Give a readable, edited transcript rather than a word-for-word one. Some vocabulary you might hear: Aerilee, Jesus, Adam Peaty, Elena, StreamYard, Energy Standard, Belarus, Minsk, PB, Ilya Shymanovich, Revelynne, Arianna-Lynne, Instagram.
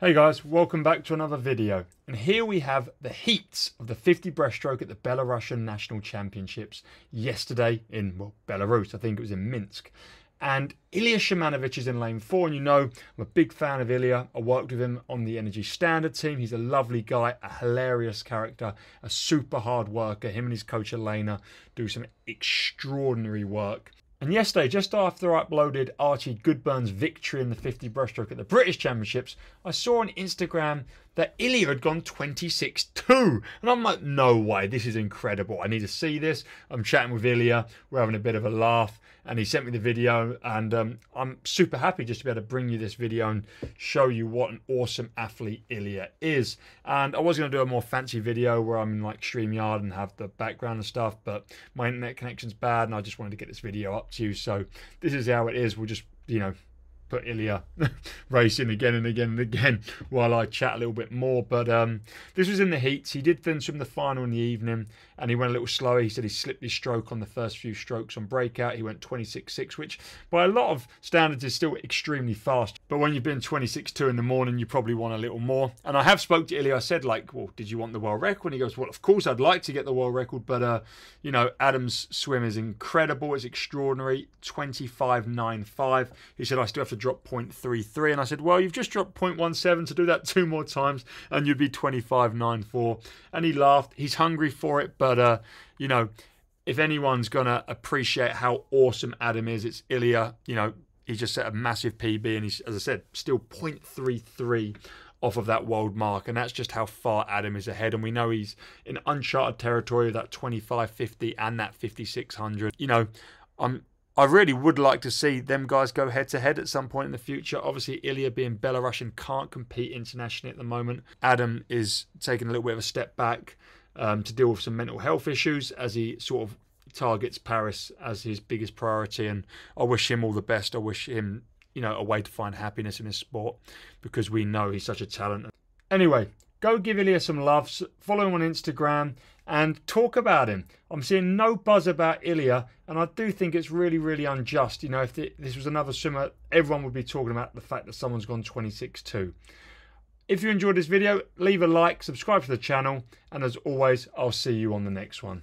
Hey guys, welcome back to another video, and here we have the heats of the 50 breaststroke at the Belarusian National Championships yesterday in, well, Belarus. I think it was in Minsk. And Ilya Shymanovich is in lane four, and you know I'm a big fan of Ilya. I worked with him on the Energy Standard team. He's a lovely guy, a hilarious character, a super hard worker. Him and his coach Elena do some extraordinary work. And yesterday, just after I uploaded Archie Goodburn's victory in the 50 breaststroke at the British Championships, I saw on Instagram that Ilya had gone 26.2. And I'm like, no way, this is incredible. I need to see this. I'm chatting with Ilya. We're having a bit of a laugh. And he sent me the video. And I'm super happy just to be able to bring you this video and show you what an awesome athlete Ilya is. And I was going to do a more fancy video where I'm in like StreamYard and have the background and stuff, but my internet connection's bad and I just wanted to get this video up. You, so this is how it is. We'll just, you know, put Ilya racing again and again and again while I chat a little bit more. But this was in the heats. He did then swim the final in the evening and he went a little slower. He said he slipped his stroke on the first few strokes on breakout. He went 26.6, which by a lot of standards is still extremely fast, but when you've been 26.2 in the morning, you probably want a little more. And I have spoke to Ilya. I said, like, well, did you want the world record? And he goes, well, of course I'd like to get the world record, but you know, Adam's swim is incredible, it's extraordinary. 25.95. He said, I still have to drop 0.33, and I said, well, you've just dropped 0.17, to do that two more times and you'd be 25.94. and he laughed. He's hungry for it, but you know, if anyone's gonna appreciate how awesome Adam is, it's Ilya. You know, he just set a massive PB and he's, as I said, still 0.33 off of that world mark, and that's just how far Adam is ahead. And we know he's in uncharted territory with that 25.50 and that 5600. You know, I really would like to see them guys go head-to-head at some point in the future. Obviously, Ilya, being Belarusian, can't compete internationally at the moment. Adam is taking a little bit of a step back to deal with some mental health issues as he sort of targets Paris as his biggest priority. And I wish him all the best. I wish him, you know, a way to find happiness in his sport, because we know he's such a talent. Anyway, go give Ilya some love, follow him on Instagram, and talk about him. I'm seeing no buzz about Ilya, and I do think it's really, really unjust. You know, if this was another swimmer, everyone would be talking about the fact that someone's gone 26.2. If you enjoyed this video, leave a like, subscribe to the channel, and as always, I'll see you on the next one.